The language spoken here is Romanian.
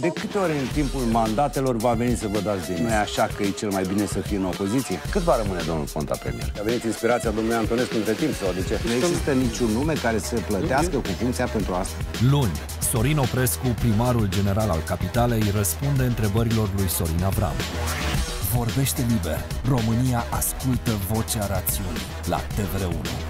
De câte ori în timpul mandatelor va veni să vă dați demisia? Nu e așa că e cel mai bine să fii în opoziție? Cât va rămâne domnul Ponta premier? A venit inspirația domnului Antonescu între timp, sau de ce? Nu există niciun nume care să plătească cu funcția pentru asta. Luni, Sorin Oprescu, primarul general al capitalei, răspunde întrebărilor lui Sorin Avram. Vorbește liber. România ascultă vocea rațiunii la TVR1.